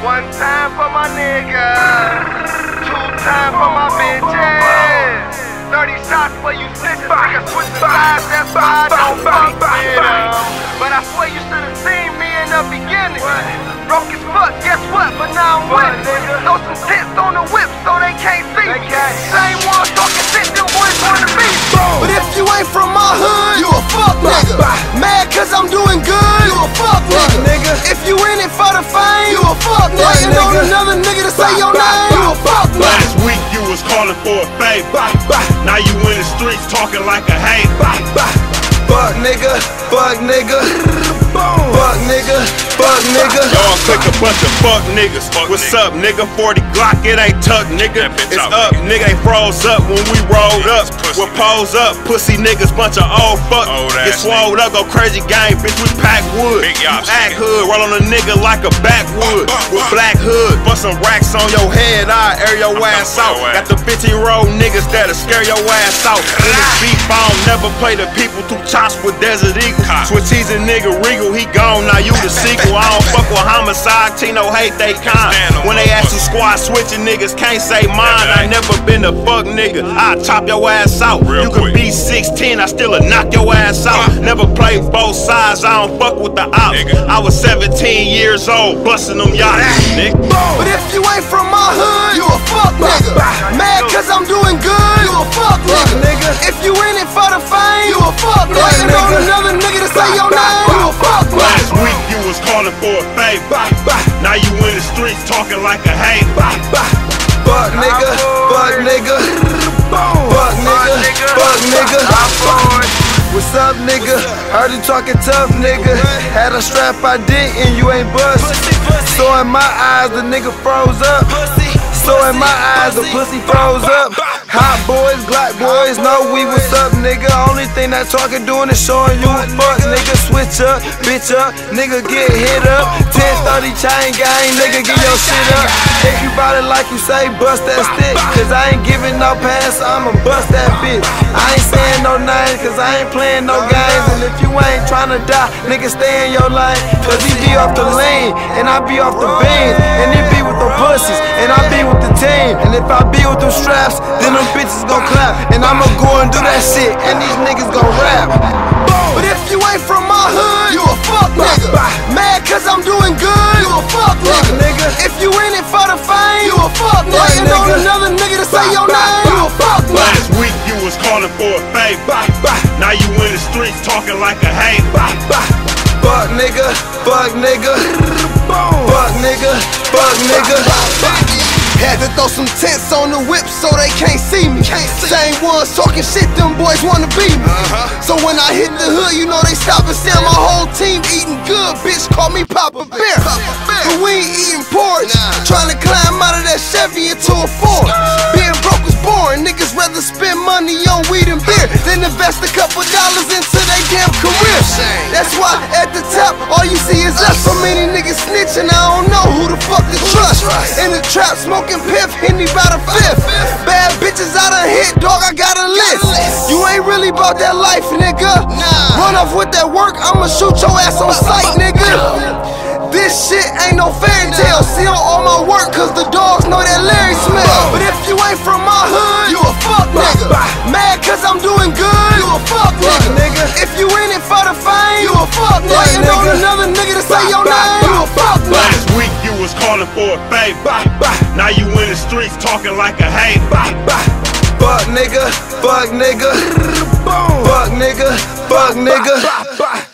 One time for my niggas, two time for my bitches, 30 shots for you snitches. I can switch the sides, that's why I don't fuck with them. But I swear you should've seen me in the beginning. Broke as fuck, guess what, but now I'm with it. Throw some tits on the whip so they can't see me. Same one talking shit, them boys wanna be. But if you ain't from my hood, you a fuck nigga. Mad cause I'm doing good, you a fuck nigga. If you in it for the fame, you a fuck nigga. Waiting on another nigga to say your name, you a fuck nigga. Last week you was calling for a fade, now you in the streets talking like a hate. Fuck nigga, fuck nigga, fuck nigga, fuck nigga. Y'all click a bunch of fuck niggas. What's up nigga, 40 Glock, it ain't tuck nigga. It's up nigga, they froze up when we rolled up. We'll pose up, pussy niggas, bunch of old fuck. Get swole up, go crazy gang, bitch, we pack wood. Act hood, roll on a nigga like a backwood. With black hood, bust some racks on your head, I air your ass out. Got the 15-year-old niggas that'll scare your ass out. In this beef, I don't never play the people through chops with Desert Eagle. Switch easy nigga regal, he gone, now you the sequel. I don't fuck with homicide, Tino hate they kind. When they ask you squad switching, niggas can't say mine. I never been a fuck nigga, I top your ass out. You could be 16, I still'll knock your ass out. Never played both sides, I don't fuck with the ops. I was 17 years old, busting them yachts, nigga. But if you ain't from my hood, you a fuck nigga. Mad cause I'm doing good, you a fuck nigga. If you in it for the fame, you a fuck nigga. Waiting on another nigga to say your name, you a fuck nigga. Last week you was calling for a fade, now you in the streets talking like a hate. Fuck nigga, fuck nigga. Fuck nigga, fuck nigga, what's up nigga, heard you talking tough nigga, had a strap I did and you ain't bust. So in my eyes the nigga froze up, so in my eyes the pussy froze up. Hotboyz, Glockboyz, know we what's up nigga, only thing that talking doing is showing you a fuck nigga. Switch up, bitch up, nigga get hit up, 10-30 chain gang, nigga get your shit up. If you bought it like you say, bust that stick, cause I ain't giving no pass, I'ma bust that bitch. I ain't saying no names, cause I ain't playing no games. And if you ain't tryna die, nigga stay in your lane. Cause he be off the lane, and I be off the beam. And he be with the pussies, and I be with the team. And if I be with them straps, then them bitches gon' clap. And I'ma go and do that shit, and these niggas gon' rap. But if you ain't from my hood, you a fuck nigga. Mad cause I'm doing good, you a fuck nigga. If you in it for the fame, you a fuck nigga. Waiting on another nigga to say your name, you a fuck nigga. Last week you was calling for a fade, now you in the streets talking like a hate. Fuck nigga, fuck nigga, fuck nigga, fuck nigga. Had to throw some tents on the whip so they can't see me. Same ones talking shit, them boys wanna be me. So when I hit the hood, you know they stop and see my whole team eating good. Bitch, call me Papa Bear. But we ain't eating porridge, trying to climb out of that Chevy into a Ford. Being broke is boring, niggas rather spend money on weed and beer than invest a couple dollars into their damn career. That's why at the top, all you see is us. So many niggas snitching, I don't know who the fuck to trust. In the trap, smoking piff, hit me by the fifth. Bad bitches I done hit, dog, I got a list. You ain't really bought that life, nigga. Run off with that work, I'ma shoot your ass on sight, nigga. This shit ain't no fairy tale. Seal all my work, cause the dogs know that Larry smell. But if you ain't from my hood, you a fuck nigga. Mad cause I'm doing good, you a fuck nigga. If you in it for the fame, you a fuck nigga. Waiting on another nigga to say your name, you a fuck nigga. Was calling for a fade, now you in the streets talking like a hate. Fuck nigga, fuck nigga, fuck nigga, fuck nigga.